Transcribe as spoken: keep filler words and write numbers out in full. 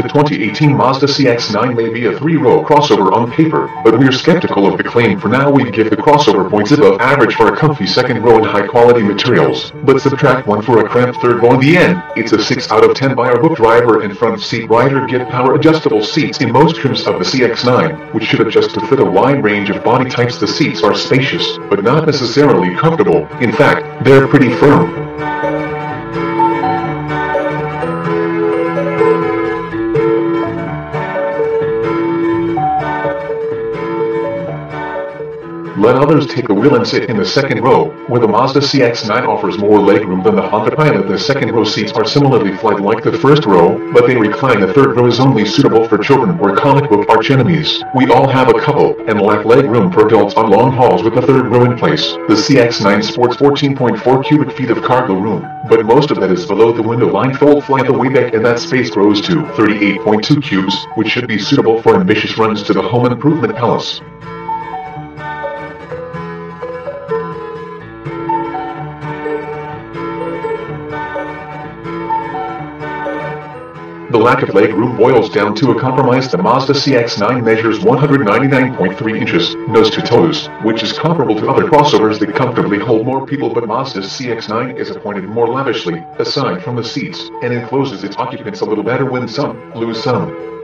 The twenty eighteen Mazda C X nine may be a three-row crossover on paper, but we're skeptical of the claim. For now, we give the crossover points above average for a comfy second row and high-quality materials, but subtract one for a cramped third row in the end. It's a six out of ten by our book. Driver and front seat rider get power-adjustable seats in most trims of the C X nine, which should adjust to fit a wide range of body types. The seats are spacious, but not necessarily comfortable. In fact, they're pretty firm. Let others take the wheel and sit in the second row, where the Mazda C X nine offers more legroom than the Honda Pilot. The second row seats are similarly flat like the first row, but they recline. The third row is only suitable for children or comic book arch enemies. We all have a couple, and lack legroom for adults on long hauls with the third row in place. The C X nine sports fourteen point four cubic feet of cargo room, but most of that is below the window line. Fold fly the way back, and that space grows to thirty-eight point two cubes, which should be suitable for ambitious runs to the home improvement palace. The lack of legroom boils down to a compromise. The Mazda C X nine measures one hundred ninety-nine point three inches, nose to toes, which is comparable to other crossovers that comfortably hold more people, but Mazda's C X nine is appointed more lavishly, aside from the seats, and encloses its occupants a little better. Win some, lose some.